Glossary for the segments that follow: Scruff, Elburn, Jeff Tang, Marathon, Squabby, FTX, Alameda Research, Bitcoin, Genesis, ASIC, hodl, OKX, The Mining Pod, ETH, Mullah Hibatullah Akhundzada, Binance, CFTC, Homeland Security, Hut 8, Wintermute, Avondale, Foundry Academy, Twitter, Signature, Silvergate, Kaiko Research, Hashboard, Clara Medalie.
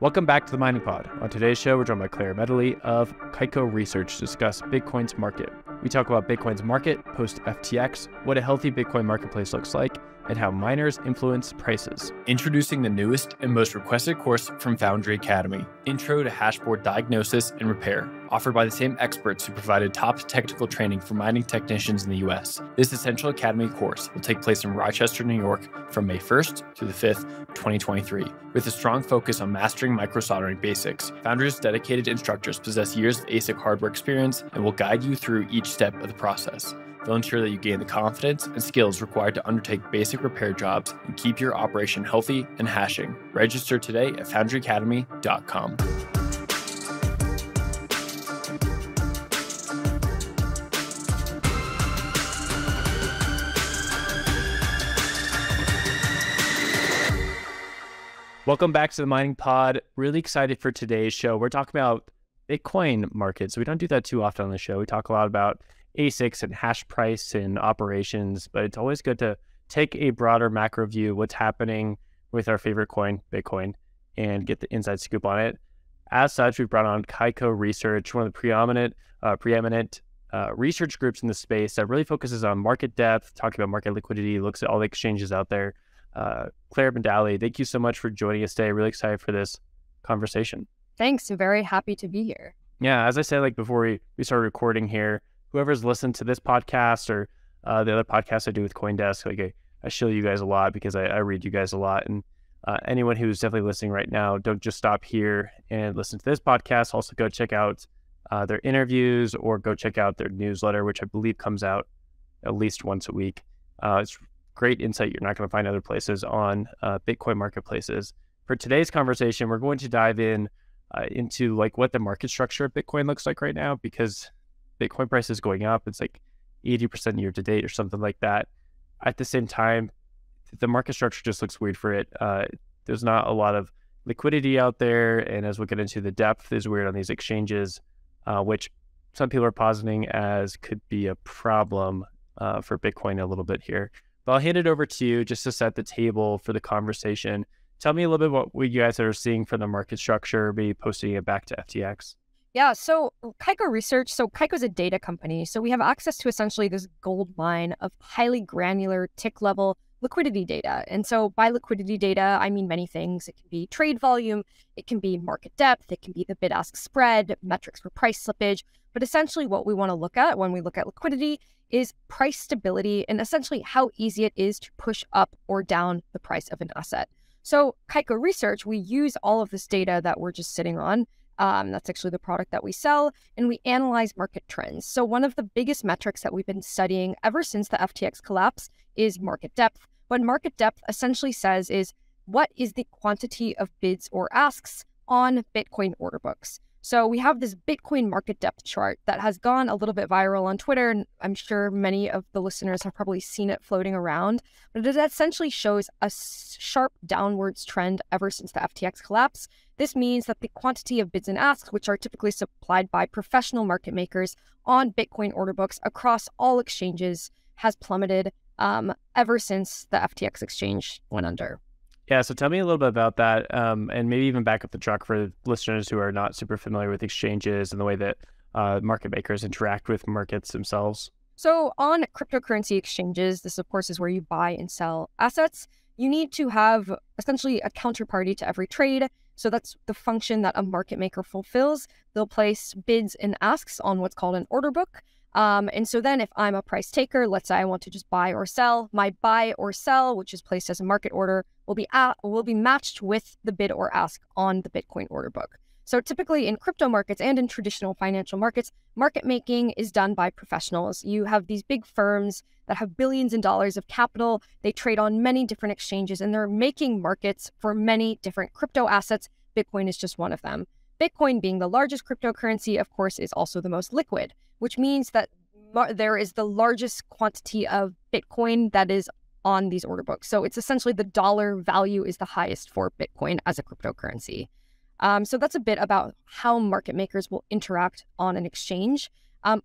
Welcome back to the Mining Pod. On today's show, we're joined by Clara Medalie of Kaiko Research to discuss Bitcoin's market. We talk about Bitcoin's market post-FTX, what a healthy Bitcoin marketplace looks like, and how miners influence prices. Introducing the newest and most requested course from Foundry Academy, Intro to Hashboard Diagnosis and Repair, offered by the same experts who provided top technical training for mining technicians in the US. This Essential Academy course will take place in Rochester, New York from May 1st to the 5th, 2023, with a strong focus on mastering microsoldering basics. Foundry's dedicated instructors possess years of ASIC hardware experience and will guide you through each step of the process. They'll ensure that you gain the confidence and skills required to undertake basic repair jobs and keep your operation healthy and hashing. Register today at foundryacademy.com. Welcome back to the Mining Pod. Really excited for today's show. We're talking about Bitcoin markets. So we don't do that too often on the show. We talk a lot about ASICs and hash price and operations, but it's always good to take a broader macro view, what's happening with our favorite coin, Bitcoin, and get the inside scoop on it. As such, we've brought on Kaiko Research, one of the preeminent research groups in the space that really focuses on market depth, talking about market liquidity, looks at all the exchanges out there. Clara Medalie, thank you so much for joining us today. Really excited for this conversation. Thanks. Very happy to be here. Yeah, as I said, like before we started recording here, whoever's listened to this podcast or the other podcast I do with CoinDesk, like I show you guys a lot because I read you guys a lot. And anyone who's definitely listening right now, don't just stop here and listen to this podcast. Also go check out their interviews or go check out their newsletter, which I believe comes out at least once a week. It's great insight you're not going to find other places on Bitcoin marketplaces. For today's conversation, we're going to dive in into like what the market structure of Bitcoin looks like right now, because Bitcoin price is going up. It's like 80% year to date or something like that. At the same time, the market structure just looks weird for it. There's not a lot of liquidity out there. And as we get into, the depth is weird on these exchanges, which some people are positing as could be a problem for Bitcoin a little bit here. But I'll hand it over to you just to set the table for the conversation. Tell me a little bit what you guys are seeing from the market structure, maybe posting it back to FTX. Yeah, so Kaiko Research, so Kaiko is a data company. So we have access to essentially this gold mine of highly granular tick level liquidity data. And so by liquidity data, I mean many things. It can be trade volume, it can be market depth, it can be the bid ask spread, metrics for price slippage. But essentially what we want to look at when we look at liquidity is price stability and essentially how easy it is to push up or down the price of an asset. So Kaiko Research, we use all of this data that we're just sitting on. That's actually the product that we sell, and we analyze market trends. So one of the biggest metrics that we've been studying ever since the FTX collapse is market depth. What market depth essentially says is, what is the quantity of bids or asks on Bitcoin order books? So we have this Bitcoin market depth chart that has gone a little bit viral on Twitter, and I'm sure many of the listeners have probably seen it floating around, but it essentially shows a sharp downwards trend ever since the FTX collapse. This means that the quantity of bids and asks, which are typically supplied by professional market makers on Bitcoin order books across all exchanges, has plummeted ever since the FTX exchange went under. Yeah, so tell me a little bit about that, and maybe even back up the truck for listeners who are not super familiar with exchanges and the way that market makers interact with markets themselves. So on cryptocurrency exchanges, this of course is where you buy and sell assets. You need to have essentially a counterparty to every trade. So that's the function that a market maker fulfills. They'll place bids and asks on what's called an order book. And so then if I'm a price taker, let's say I want to just buy or sell, my buy or sell, which is placed as a market order, will be matched with the bid or ask on the Bitcoin order book. So typically in crypto markets and in traditional financial markets, market making is done by professionals. You have these big firms that have billions in dollars of capital. They trade on many different exchanges and they're making markets for many different crypto assets. Bitcoin is just one of them. Bitcoin, being the largest cryptocurrency, of course, is also the most liquid, which means that there is the largest quantity of Bitcoin that is on these order books. So it's essentially the dollar value is the highest for Bitcoin as a cryptocurrency. So that's a bit about how market makers will interact on an exchange.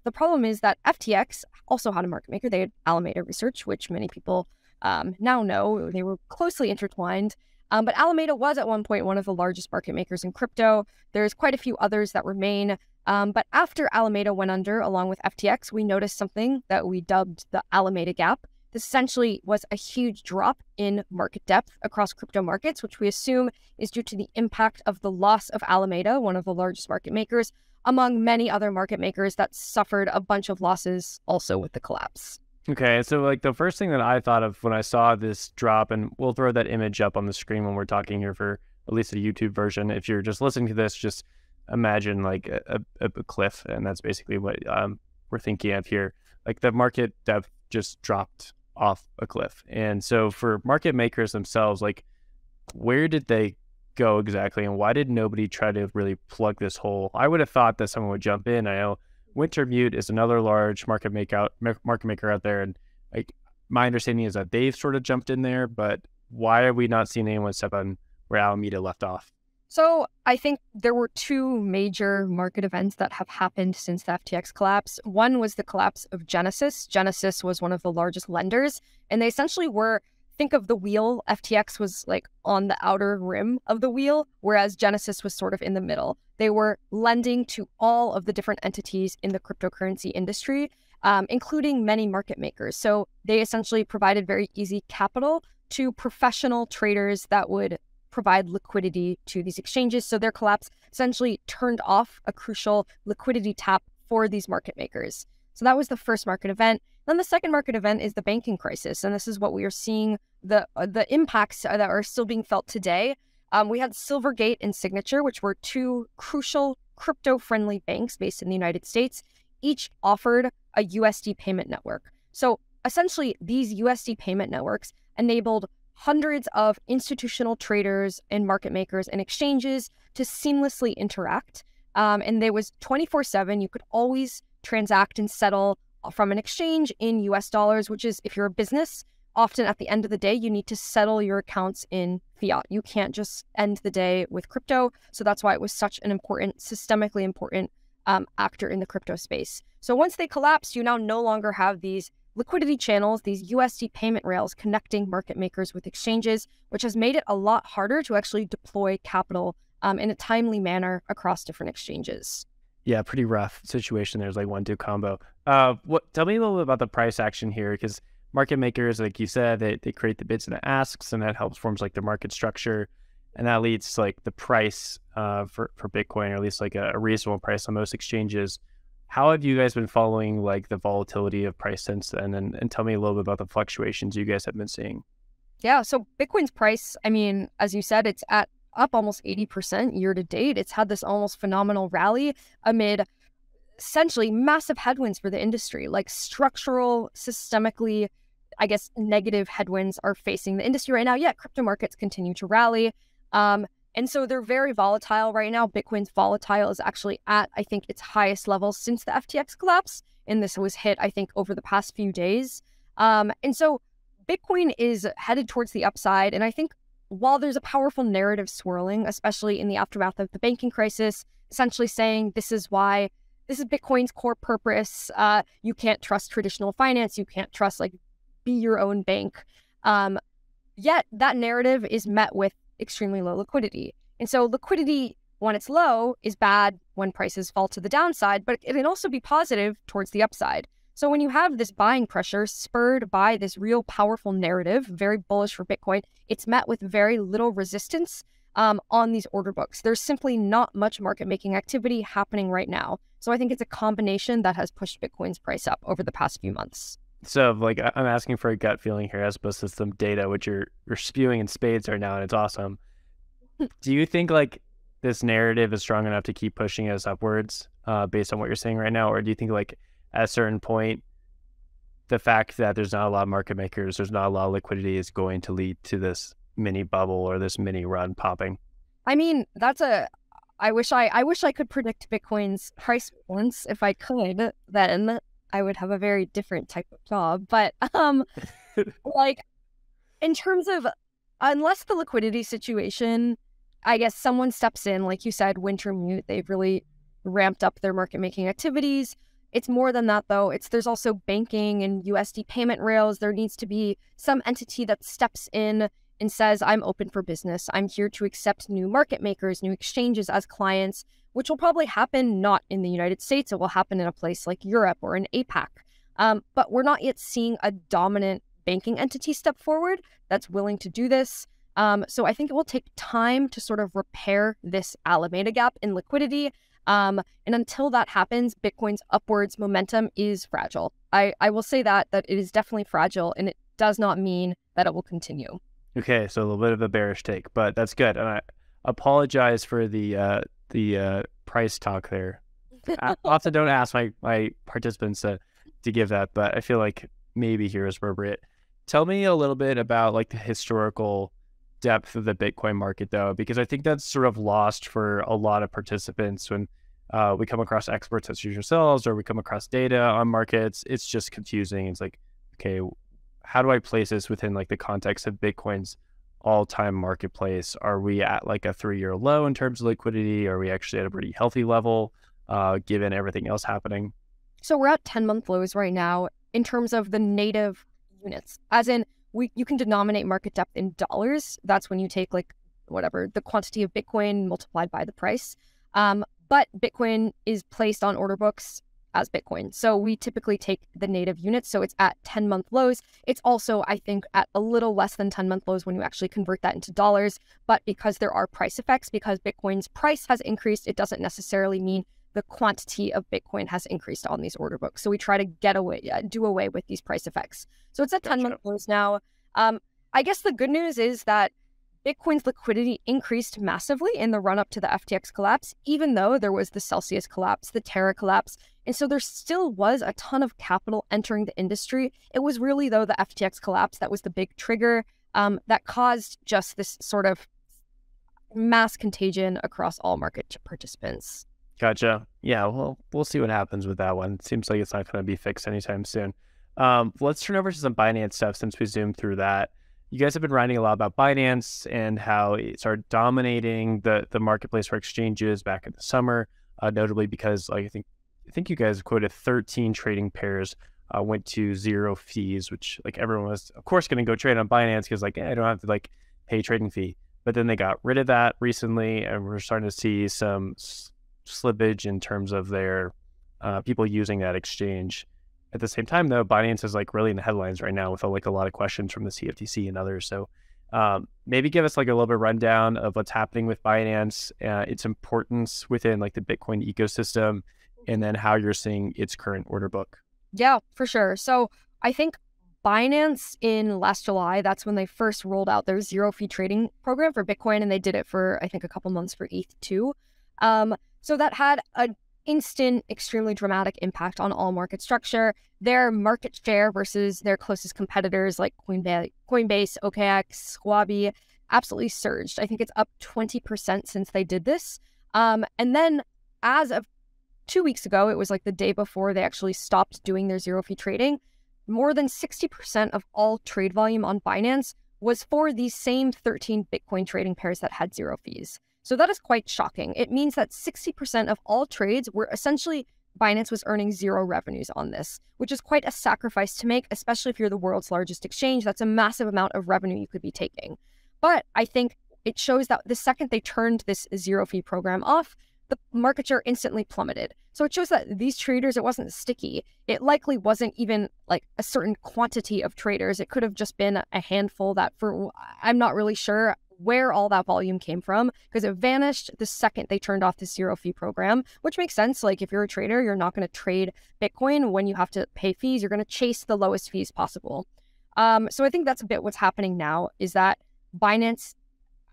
The problem is that FTX also had a market maker. They had Alameda Research, which many people now know. They were closely intertwined. But Alameda was at one point one of the largest market makers in crypto. There's quite a few others that remain. But after Alameda went under, along with FTX, we noticed something that we dubbed the Alameda gap. This essentially was a huge drop in market depth across crypto markets, which we assume is due to the impact of the loss of Alameda, one of the largest market makers, among many other market makers that suffered a bunch of losses also with the collapse. Okay, so like the first thing that I thought of when I saw this drop, and we'll throw that image up on the screen when we're talking here for at least a YouTube version. If you're just listening to this, just imagine like a cliff, and that's basically what we're thinking of here. Like the market depth just dropped off a cliff. And so for market makers themselves, like where did they go exactly? And why did nobody try to really plug this hole? I would have thought that someone would jump in. I know Wintermute is another large market maker out there, and like my understanding is that they've sort of jumped in there. But why are we not seeing anyone step on where Alameda left off? So I think there were two major market events that have happened since the FTX collapse. One was the collapse of Genesis. Genesis was one of the largest lenders, and they essentially were, think of the wheel. FTX was like on the outer rim of the wheel, whereas Genesis was sort of in the middle. They were lending to all of the different entities in the cryptocurrency industry, including many market makers. So they essentially provided very easy capital to professional traders that would provide liquidity to these exchanges. So their collapse essentially turned off a crucial liquidity tap for these market makers. So that was the first market event. Then the second market event is the banking crisis. And this is what we are seeing, the impacts that are still being felt today. We had Silvergate and Signature, which were two crucial crypto-friendly banks based in the United States. Each offered a USD payment network. So essentially, these USD payment networks enabled hundreds of institutional traders and market makers and exchanges to seamlessly interact. And there was 24/7. You could always transact and settle from an exchange in US dollars, which is, if you're a business, often at the end of the day, you need to settle your accounts in fiat. You can't just end the day with crypto. So that's why it was such an important, systemically important actor in the crypto space. So once they collapsed, you now no longer have these liquidity channels, these USD payment rails connecting market makers with exchanges, which has made it a lot harder to actually deploy capital in a timely manner across different exchanges. Yeah, pretty rough situation. There's like 1-2 combo. Tell me a little bit about the price action here, because market makers, like you said, they create the bids and the asks, and that helps forms like the market structure, and that leads to like the price for Bitcoin, or at least like a reasonable price on most exchanges. How have you guys been following like the volatility of price since then? And tell me a little bit about the fluctuations you guys have been seeing. Yeah, so Bitcoin's price, I mean, as you said, it's at up almost 80% year to date. It's had this almost phenomenal rally amid essentially massive headwinds for the industry, like structural, systemically, I guess, negative headwinds are facing the industry right now. Yet crypto markets continue to rally. And so they're very volatile right now. Bitcoin's volatile is actually at, I think, its highest level since the FTX collapse. And this was hit, I think, over the past few days. And so Bitcoin is headed towards the upside. And I think while there's a powerful narrative swirling, especially in the aftermath of the banking crisis, essentially saying this is why, this is Bitcoin's core purpose. You can't trust traditional finance. You can't trust, like, be your own bank. Yet that narrative is met with extremely low liquidity. And so liquidity, when it's low, is bad when prices fall to the downside, but it can also be positive towards the upside. So when you have this buying pressure spurred by this real powerful narrative, very bullish for Bitcoin, it's met with very little resistance on these order books. There's simply not much market making activity happening right now. So I think it's a combination that has pushed Bitcoin's price up over the past few months. So like I'm asking for a gut feeling here as opposed to some data, which you're spewing in spades right now, and it's awesome. Do you think like this narrative is strong enough to keep pushing us upwards based on what you're saying right now? Or do you think like at a certain point, the fact that there's not a lot of market makers, there's not a lot of liquidity is going to lead to this mini bubble or this mini run popping? I mean, that's a, I wish I could predict Bitcoin's price once. If I could, then I would have a very different type of job. But like in terms of, unless the liquidity situation, I guess someone steps in, like you said, Wintermute, they've really ramped up their market making activities. It's more than that, though. There's also banking and USD payment rails. There needs to be some entity that steps in and says, I'm open for business. I'm here to accept new market makers, new exchanges as clients, which will probably happen not in the United States. It will happen in a place like Europe or in APAC. But we're not yet seeing a dominant banking entity step forward that's willing to do this. So I think it will take time to sort of repair this Alameda gap in liquidity. And until that happens, Bitcoin's upwards momentum is fragile. I will say that it is definitely fragile, and it does not mean that it will continue. Okay, so a little bit of a bearish take, but that's good. And I apologize for the price talk there. I often don't ask my participants to give that, but I feel like maybe here is appropriate. Tell me a little bit about like the historical depth of the Bitcoin market, though, because I think that's sort of lost for a lot of participants when we come across experts such as yourselves, or we come across data on markets. It's just confusing. It's like, okay, how do I place this within like the context of Bitcoin's all-time marketplace? Are we at like a 3-year low in terms of liquidity? Are we actually at a pretty healthy level given everything else happening? So we're at 10-month lows right now in terms of the native units, as in you can denominate market depth in dollars. That's when you take like whatever the quantity of Bitcoin multiplied by the price. But Bitcoin is placed on order books as Bitcoin. So we typically take the native units. So it's at 10-month lows. It's also, I think, at a little less than 10-month lows when you actually convert that into dollars. But because there are price effects, because Bitcoin's price has increased, it doesn't necessarily mean the quantity of Bitcoin has increased on these order books. So we try to do away with these price effects. So it's at 10-month lows now. I guess the good news is that Bitcoin's liquidity increased massively in the run-up to the FTX collapse, even though there was the Celsius collapse, the Terra collapse. And so there still was a ton of capital entering the industry. It was really, though, the FTX collapse that was the big trigger that caused just this sort of mass contagion across all market participants. Gotcha. Yeah, well, we'll see what happens with that one. It seems like it's not going to be fixed anytime soon. Let's turn over to some Binance stuff since we zoomed through that. You guys have been writing a lot about Binance and how it started dominating the marketplace for exchanges back in the summer, notably because like I think you guys quoted 13 trading pairs went to zero fees, which like everyone was of course going to go trade on Binance because like, hey, I don't have to like pay a trading fee. But then they got rid of that recently, and we're starting to see some slippage in terms of their people using that exchange. At the same time, though, Binance is like really in the headlines right now with like a lot of questions from the CFTC and others. So maybe give us like a little bit of rundown of what's happening with Binance, its importance within like the Bitcoin ecosystem, and then how you're seeing its current order book. Yeah, for sure. So I think Binance in last July, that's when they first rolled out their zero fee trading program for Bitcoin, and they did it for I think a couple months for ETH too. So that had an instant, extremely dramatic impact on all market structure. Their market share versus their closest competitors like Coinbase, OKX, Squabby absolutely surged. I think it's up 20% since they did this. And then as of 2 weeks ago, it was like the day before they actually stopped doing their zero fee trading, more than 60% of all trade volume on Binance was for these same 13 Bitcoin trading pairs that had zero fees. So that is quite shocking. It means that 60% of all trades were essentially, Binance was earning zero revenues on this, which is quite a sacrifice to make, especially if you're the world's largest exchange. That's a massive amount of revenue you could be taking. But I think it shows that the second they turned this zero fee program off, the market share instantly plummeted. So it shows that these traders, it wasn't sticky. It likely wasn't even like a certain quantity of traders. It could have just been a handful that I'm not really sure where all that volume came from, because it vanished the second they turned off the zero fee program, which makes sense. Like if you're a trader, you're not going to trade Bitcoin when you have to pay fees. You're going to chase the lowest fees possible. So I think that's a bit what's happening now is that Binance,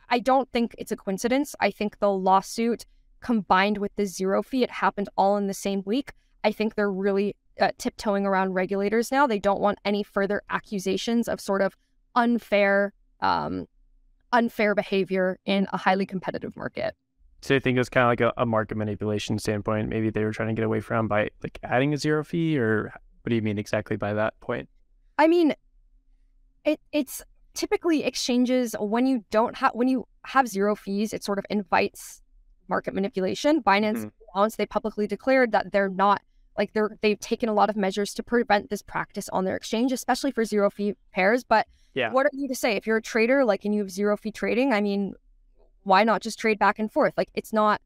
I don't think it's a coincidence. I think the lawsuit combined with the zero fee, it happened all in the same week. I think they're really tiptoeing around regulators now. They don't want any further accusations of sort of unfair behavior in a highly competitive market. So you think it was kind of like a market manipulation standpoint maybe they were trying to get away from by like adding a zero fee, or what do you mean exactly by that point? I mean, it's typically exchanges when you have zero fees, it sort of invites market manipulation. Binance announced, they publicly declared that they're not Like they've taken a lot of measures to prevent this practice on their exchange, especially for zero fee pairs. But yeah, what are you to say if you're a trader, like, and you have zero fee trading? I mean, why not just trade back and forth? Like, it's not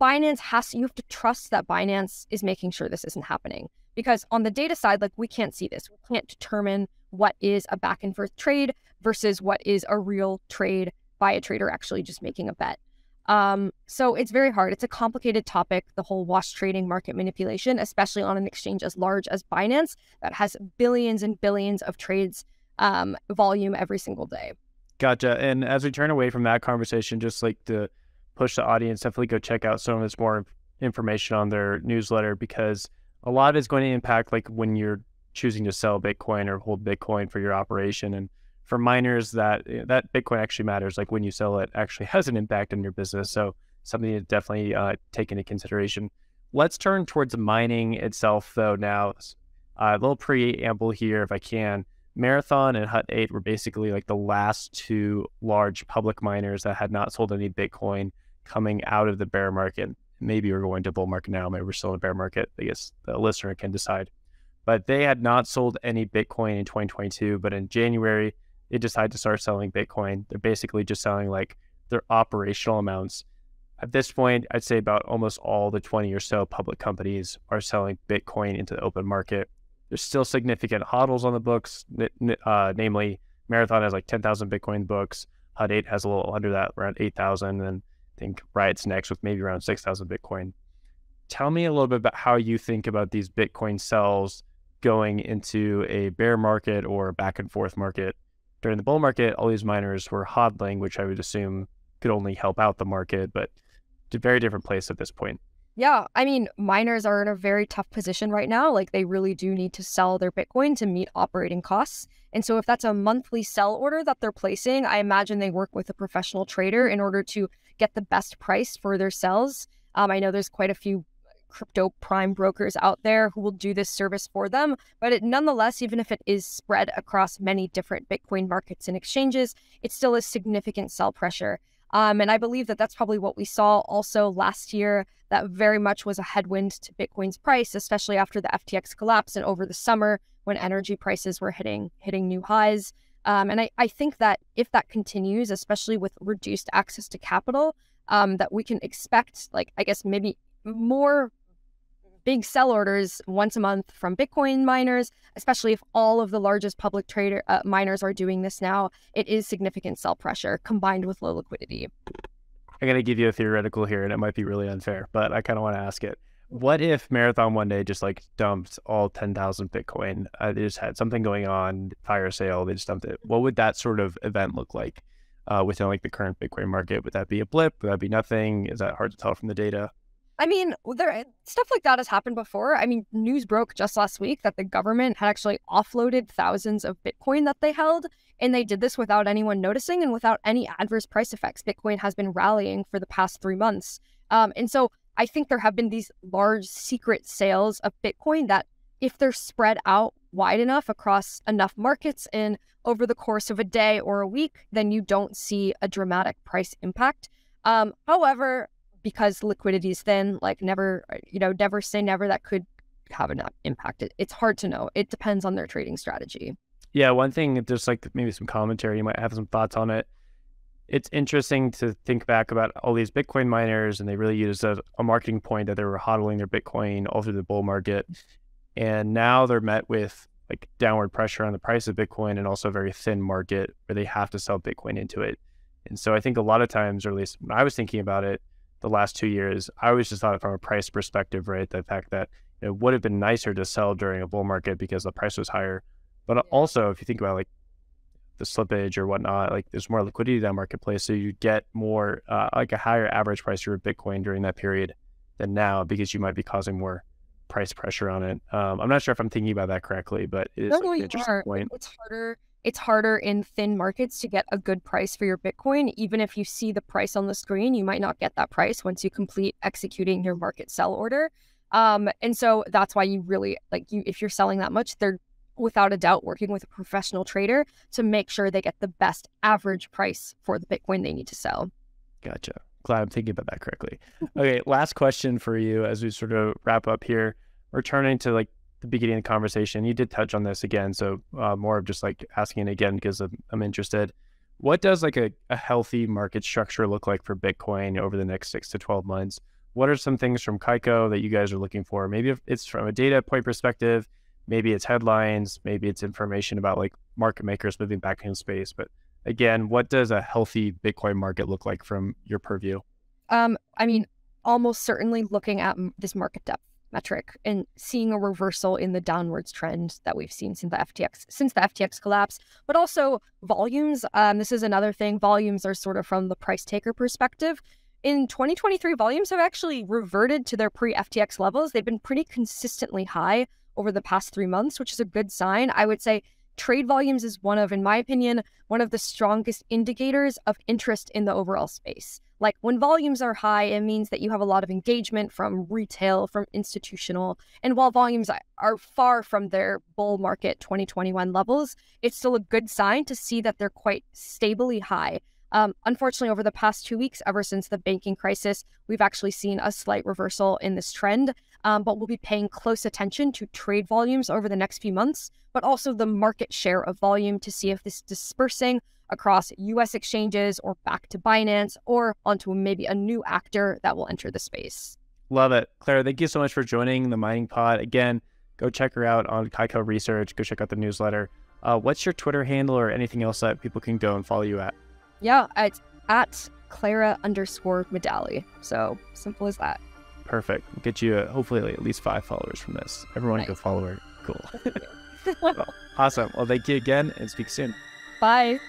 Binance has to, you have to trust that Binance is making sure this isn't happening, because on the data side, like, we can't see this. We can't determine what is a back and forth trade versus what is a real trade by a trader actually just making a bet. So it's very hard. It's a complicated topic, the whole wash trading, market manipulation, especially on an exchange as large as Binance that has billions and billions of trades volume every single day. Gotcha. And as we turn away from that conversation, just like to push the audience, definitely go check out some of this more information on their newsletter, because a lot is going to impact like when you're choosing to sell Bitcoin or hold Bitcoin for your operation. And for miners, that Bitcoin actually matters. Like when you sell it, actually has an impact on your business. So something to definitely take into consideration. Let's turn towards mining itself, though. Now, a little preamble here, if I can. Marathon and Hut 8 were basically like the last two large public miners that had not sold any Bitcoin coming out of the bear market. Maybe we're going to bull market now. Maybe we're still in the bear market. I guess the listener can decide. But they had not sold any Bitcoin in 2022, but in January, they decide to start selling Bitcoin. They're basically just selling like their operational amounts. At this point, I'd say about almost all the 20 or so public companies are selling Bitcoin into the open market. There's still significant hodls on the books. Namely, Marathon has like 10,000 Bitcoin books. Hut 8 has a little under that, around 8,000. And I think Riot's next with maybe around 6,000 Bitcoin. Tell me a little bit about how you think about these Bitcoin sells going into a bear market or a back and forth market. During the bull market, all these miners were hodling, which I would assume could only help out the market, but a very different place at this point. Yeah, I mean, miners are in a very tough position right now. Like, they really do need to sell their Bitcoin to meet operating costs. And so if that's a monthly sell order that they're placing, I imagine they work with a professional trader in order to get the best price for their sells. I know there's quite a few crypto prime brokers out there who will do this service for them, but it nonetheless, even if it is spread across many different Bitcoin markets and exchanges, it still is significant sell pressure. And I believe that that's probably what we saw also last year. That very much was a headwind to Bitcoin's price, especially after the FTX collapse and over the summer when energy prices were hitting new highs. And I think that if that continues, especially with reduced access to capital, that we can expect, like, I guess maybe more big sell orders once a month from Bitcoin miners, especially if all of the largest public miners are doing this now. It is significant sell pressure combined with low liquidity. I'm going to give you a theoretical here, and it might be really unfair, but I kind of want to ask it. What if Marathon one day just like dumped all 10,000 Bitcoin? They just had something going on, fire sale, they just dumped it. What would that sort of event look like within like the current Bitcoin market? Would that be a blip? Would that be nothing? Is that hard to tell from the data? I mean, stuff like that has happened before. I mean, news broke just last week that the government had actually offloaded thousands of Bitcoin that they held, and they did this without anyone noticing and without any adverse price effects. Bitcoin has been rallying for the past 3 months. And so I think there have been these large secret sales of Bitcoin that, if they're spread out wide enough across enough markets and over the course of a day or a week, then you don't see a dramatic price impact. However, because liquidity is thin, like, never, you know, never say never, that could have an impact. It's hard to know. It depends on their trading strategy. Yeah, one thing, just like maybe some commentary, you might have some thoughts on it. It's interesting to think back about all these Bitcoin miners, and they really used a marketing point that they were hodling their Bitcoin all through the bull market. And now they're met with like downward pressure on the price of Bitcoin and also a very thin market where they have to sell Bitcoin into it. And so I think a lot of times, or at least when I was thinking about it, the last 2 years, I always just thought it from a price perspective, right? The fact that it would have been nicer to sell during a bull market because the price was higher. But yeah, also, if you think about like the slippage or whatnot, like there's more liquidity in that marketplace. So you get more, like a higher average price for Bitcoin during that period than now, because you might be causing more price pressure on it. I'm not sure if I'm thinking about that correctly, but it is an interesting point. It's harder in thin markets to get a good price for your Bitcoin. Even if you see the price on the screen, you might not get that price once you complete executing your market sell order. And so that's why you really, like, if you're selling that much, they're without a doubt working with a professional trader to make sure they get the best average price for the Bitcoin they need to sell. Gotcha. Glad I'm thinking about that correctly. Okay, last question for you as we sort of wrap up here. returning to like the beginning of the conversation, you did touch on this again, so more of just like asking it again because I'm interested. What does like a healthy market structure look like for Bitcoin over the next 6 to 12 months? What are some things from Kaiko that you guys are looking for? Maybe if it's from a data point perspective, maybe it's headlines, maybe it's information about like market makers moving back in space. But again, what does a healthy Bitcoin market look like from your purview? I mean, almost certainly looking at this market depth metric and seeing a reversal in the downwards trend that we've seen since the FTX collapse, but also volumes. This is another thing. Volumes are sort of from the price taker perspective. In 2023, volumes have actually reverted to their pre-FTX levels. They've been pretty consistently high over the past 3 months, which is a good sign. I would say trade volumes is one of, in my opinion, one of the strongest indicators of interest in the overall space. Like when volumes are high, it means that you have a lot of engagement from retail, from institutional. And while volumes are far from their bull market 2021 levels, it's still a good sign to see that they're quite stably high. Unfortunately, over the past 2 weeks, ever since the banking crisis, we've actually seen a slight reversal in this trend. But we'll be paying close attention to trade volumes over the next few months, but also the market share of volume to see if this is dispersing across U.S. exchanges or back to Binance or onto maybe a new actor that will enter the space. Love it. Clara, thank you so much for joining the Mining Pod. Again, go check her out on Kaiko Research. Go check out the newsletter. What's your Twitter handle or anything else that people can go and follow you at? Yeah, it's at Clara_Medalie. So simple as that. Perfect. We'll get you hopefully at least 5 followers from this. Everyone nice. Go follow her. Cool. Awesome. Well, thank you again and speak soon. Bye.